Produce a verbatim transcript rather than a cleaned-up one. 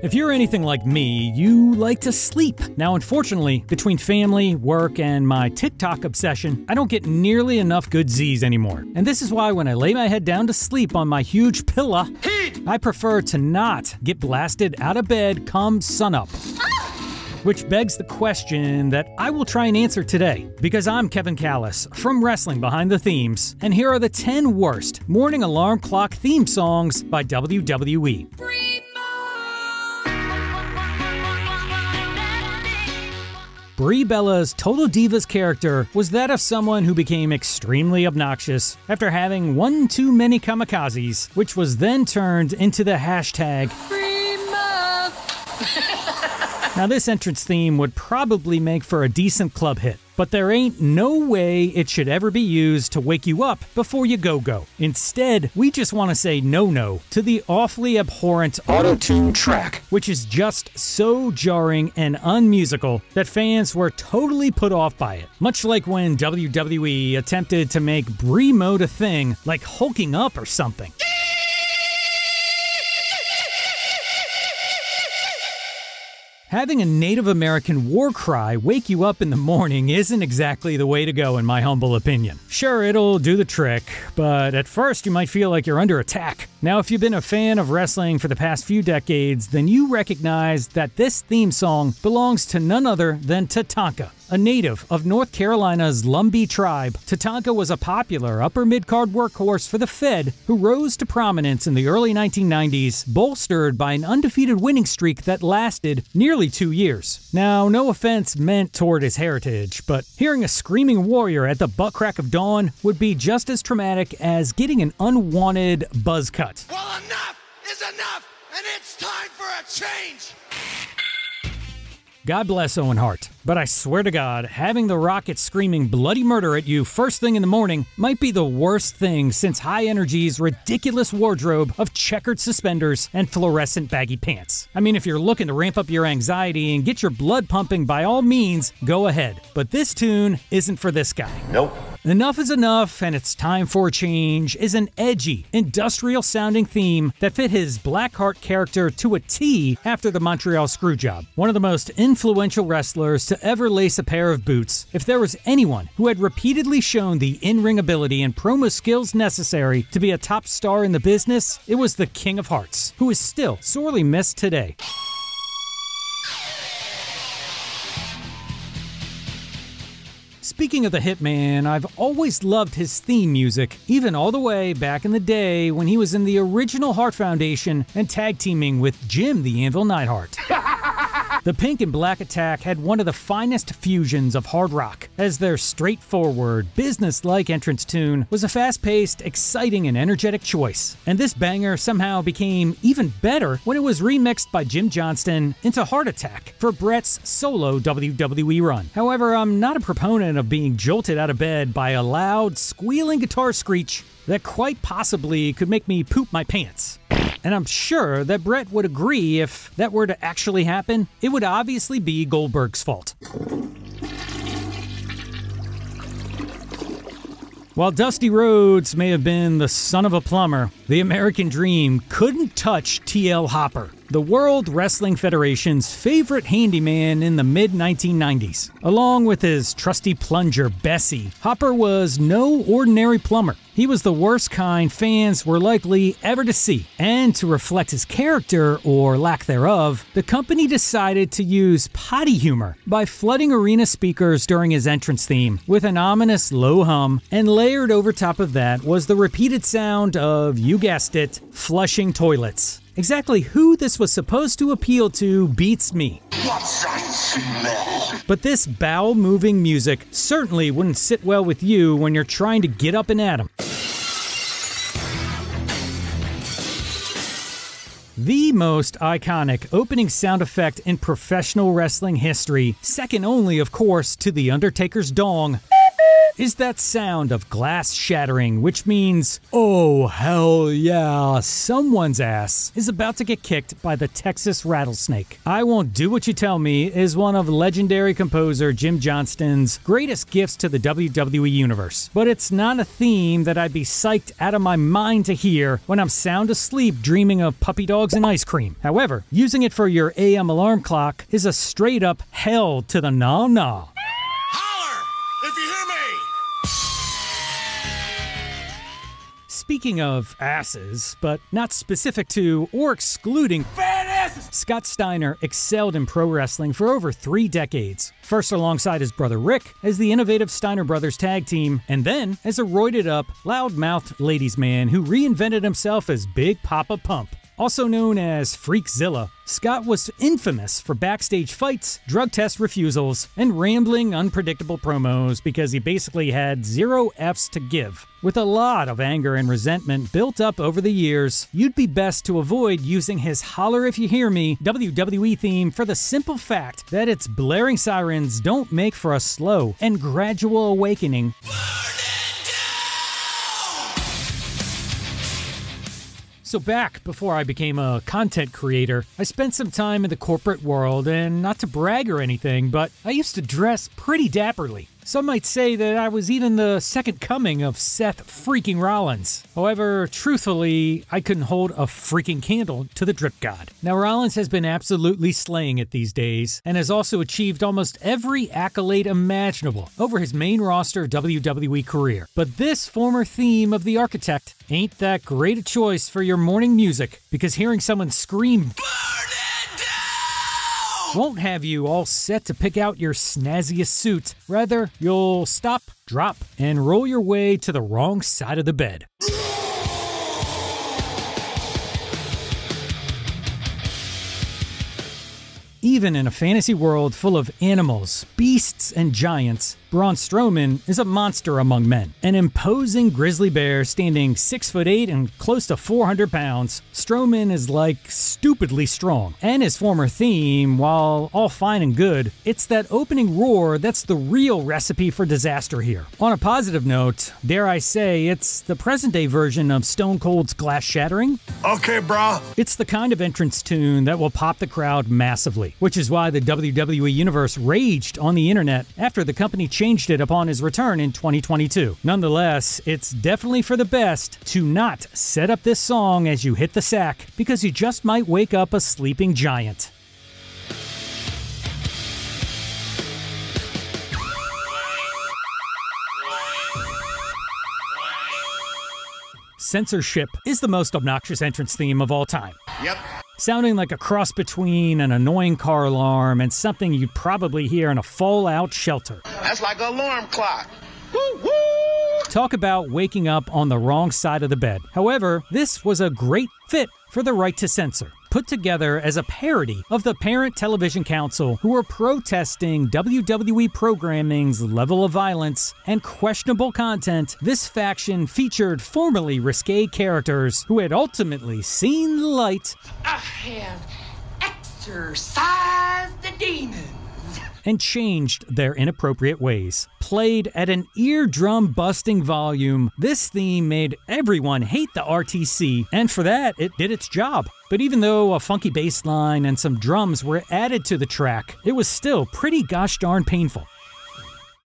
If you're anything like me, you like to sleep. Now, unfortunately, between family, work, and my TikTok obsession, I don't get nearly enough good Z's anymore. And this is why when I lay my head down to sleep on my huge pillow, I prefer to not get blasted out of bed come sunup. Which begs the question that I will try and answer today, because I'm Kevin Callis from Wrestling Behind the Themes, and here are the ten worst morning alarm clock theme songs by W W E. Brie Mode. Brie Bella's Total Divas character was that of someone who became extremely obnoxious after having one too many kamikazes, which was then turned into the hashtag Brie Mode. Now, this entrance theme would probably make for a decent club hit, but there ain't no way it should ever be used to wake you up before you go-go. Instead, we just want to say no-no to the awfully abhorrent auto-tune track, which is just so jarring and unmusical that fans were totally put off by it. Much like when W W E attempted to make Brie Mode a thing, like hulking up or something. Having a Native American war cry wake you up in the morning isn't exactly the way to go, in my humble opinion. Sure, it'll do the trick, but at first you might feel like you're under attack. Now, if you've been a fan of wrestling for the past few decades, then you recognize that this theme song belongs to none other than Tatanka. A native of North Carolina's Lumbee tribe, Tatanka was a popular upper-mid-card workhorse for the Fed who rose to prominence in the early nineteen nineties, bolstered by an undefeated winning streak that lasted nearly two years. Now, no offense meant toward his heritage, but hearing a screaming warrior at the butt crack of dawn would be just as traumatic as getting an unwanted buzz cut. Well, enough is enough, and it's time for a change! God bless Owen Hart, but I swear to God, having the Rocket screaming bloody murder at you first thing in the morning might be the worst thing since High Energy's ridiculous wardrobe of checkered suspenders and fluorescent baggy pants. I mean, if you're looking to ramp up your anxiety and get your blood pumping, by all means, go ahead. But this tune isn't for this guy. Nope. Enough is Enough and It's Time for a Change is an edgy, industrial-sounding theme that fit his Blackheart character to a T after the Montreal Screwjob, one of the most influential wrestlers to ever lace a pair of boots. If there was anyone who had repeatedly shown the in-ring ability and promo skills necessary to be a top star in the business, it was the King of Hearts, who is still sorely missed today. Speaking of the Hitman, I've always loved his theme music, even all the way back in the day when he was in the original Hart Foundation and tag-teaming with Jim the Anvil Neidhart. The Pink and Black Attack had one of the finest fusions of hard rock, as their straightforward, business-like entrance tune was a fast-paced, exciting, and energetic choice. And this banger somehow became even better when it was remixed by Jim Johnston into Heart Attack for Bret's solo W W E run. However, I'm not a proponent of being jolted out of bed by a loud, squealing guitar screech that quite possibly could make me poop my pants. And I'm sure that Bret would agree if that were to actually happen, it would obviously be Goldberg's fault. While Dusty Rhodes may have been the son of a plumber, the American Dream couldn't touch T L Hopper, the World Wrestling Federation's favorite handyman in the mid nineteen nineties. Along with his trusty plunger, Bessie, Hopper was no ordinary plumber. He was the worst kind fans were likely ever to see, and to reflect his character, or lack thereof, the company decided to use potty humor by flooding arena speakers during his entrance theme with an ominous low hum, and layered over top of that was the repeated sound of, you guessed it, flushing toilets. Exactly who this was supposed to appeal to beats me. What's that smell? But this bowel-moving music certainly wouldn't sit well with you when you're trying to get up and at 'em. The most iconic opening sound effect in professional wrestling history, second only, of course, to The Undertaker's dong, is that sound of glass shattering, which means, oh hell yeah, someone's ass is about to get kicked by the Texas rattlesnake. I Won't Do What You Tell Me is one of legendary composer Jim Johnston's greatest gifts to the W W E universe, but it's not a theme that I'd be psyched out of my mind to hear when I'm sound asleep dreaming of puppy dogs and ice cream. However, using it for your A M alarm clock is a straight up hell to the no-no. Speaking of asses, but not specific to or excluding fat asses, Scott Steiner excelled in pro wrestling for over three decades. First alongside his brother Rick as the innovative Steiner Brothers tag team, and then as a roided-up, loud-mouthed ladies man who reinvented himself as Big Papa Pump. Also known as Freakzilla, Scott was infamous for backstage fights, drug test refusals, and rambling, unpredictable promos because he basically had zero F's to give. With a lot of anger and resentment built up over the years, you'd be best to avoid using his "Holler If You Hear Me" W W E theme for the simple fact that its blaring sirens don't make for a slow and gradual awakening. So back before I became a content creator, I spent some time in the corporate world, and not to brag or anything, but I used to dress pretty dapperly. Some might say that I was even the second coming of Seth freaking Rollins. However, truthfully, I couldn't hold a freaking candle to the drip god. Now, Rollins has been absolutely slaying it these days, and has also achieved almost every accolade imaginable over his main roster W W E career. But this former theme of The Architect ain't that great a choice for your morning music, because hearing someone scream won't have you all set to pick out your snazziest suit. Rather, you'll stop, drop, and roll your way to the wrong side of the bed. Even in a fantasy world full of animals, beasts, and giants, Braun Strowman is a monster among men. An imposing grizzly bear standing six foot eight and close to four hundred pounds, Strowman is like stupidly strong. And his former theme, while all fine and good, it's that opening roar that's the real recipe for disaster here. On a positive note, dare I say, it's the present-day version of Stone Cold's glass shattering. Okay, brah. It's the kind of entrance tune that will pop the crowd massively, which is why the W W E Universe raged on the internet after the company changed it upon his return in twenty twenty-two. Nonetheless, it's definitely for the best to not set up this song as you hit the sack, because you just might wake up a sleeping giant. Censorship is the most obnoxious entrance theme of all time. Yep. Sounding like a cross between an annoying car alarm and something you'd probably hear in a fallout shelter. That's like an alarm clock. Woo, woo. Talk about waking up on the wrong side of the bed. However, this was a great fit for the Right to Censor, put together as a parody of the Parent Television Council, who were protesting W W E programming's level of violence and questionable content. This faction featured formerly risque characters who had ultimately seen the light. I have exorcised the demons. And changed their inappropriate ways. Played at an eardrum-busting volume, this theme made everyone hate the R T C, and for that, it did its job. But even though a funky bass line and some drums were added to the track, it was still pretty gosh darn painful.